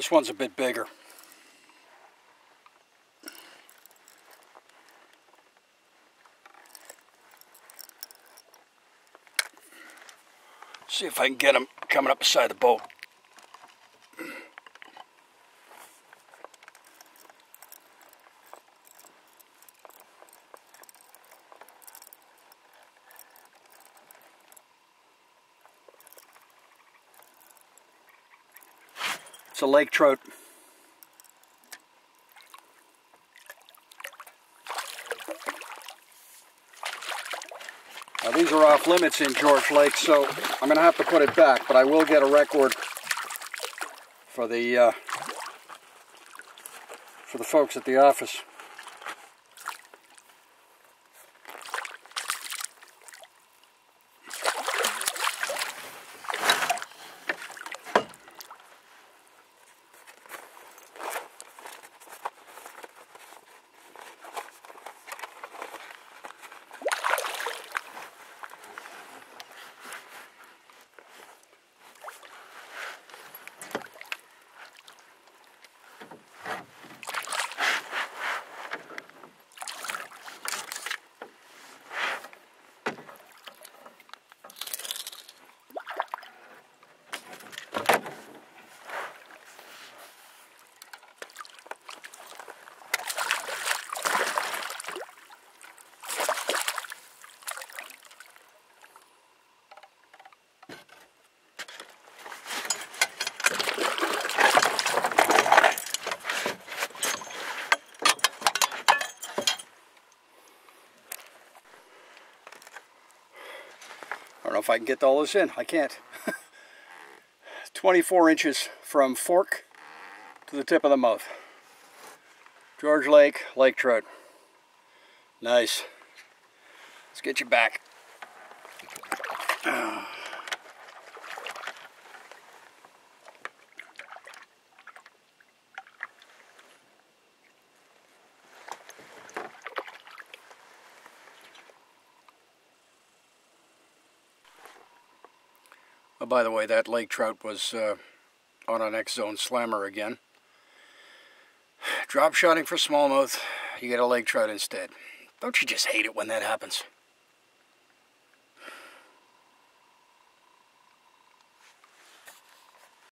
This one's a bit bigger. See if I can get them coming up beside the boat. It's a lake trout. Now these are off limits in George Lake, so I'm going to have to put it back, but I will get a record for the folks at the office. I don't know if I can get all this in. I can't. 24 inches from fork to the tip of the mouth. George Lake, lake trout. Nice. Let's get you back. By the way, that lake trout was on an X-Zone Slammer again. Drop shotting for smallmouth, you get a lake trout instead. Don't you just hate it when that happens?